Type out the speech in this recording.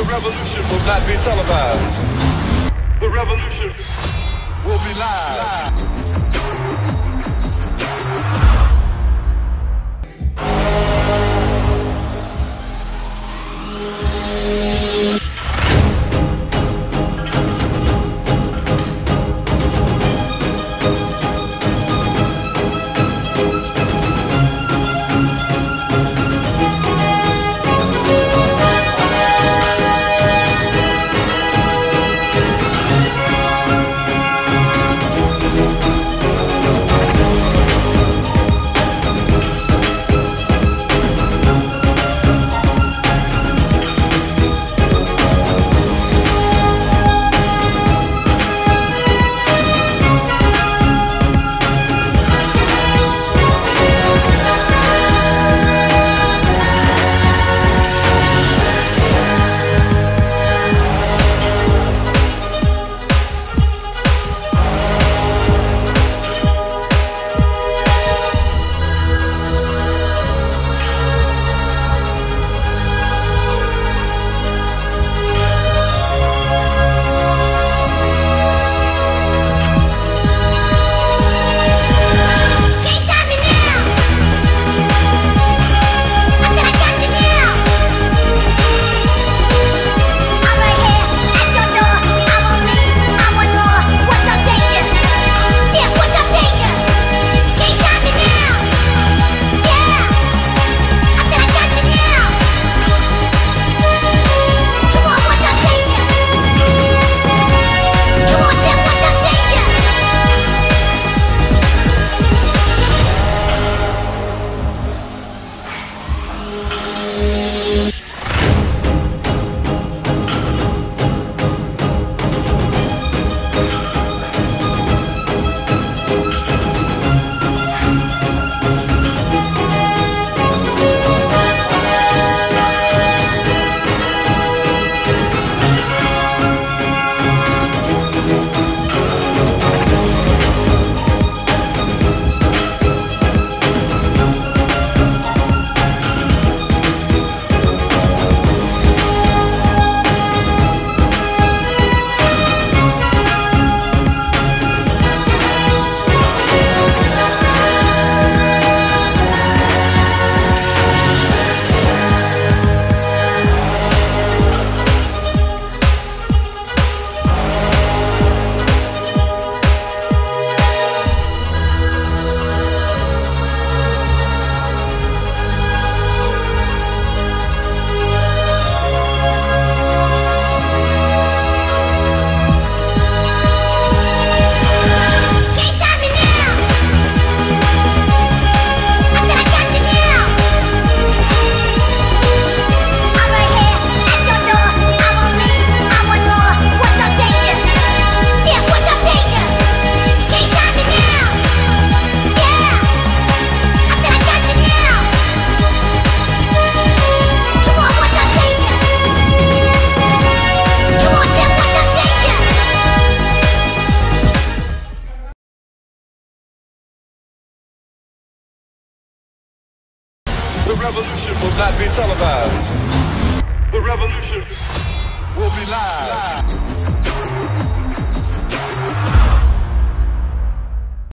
The revolution will not be televised. The revolution will be live. The revolution will not be televised. The revolution will be live.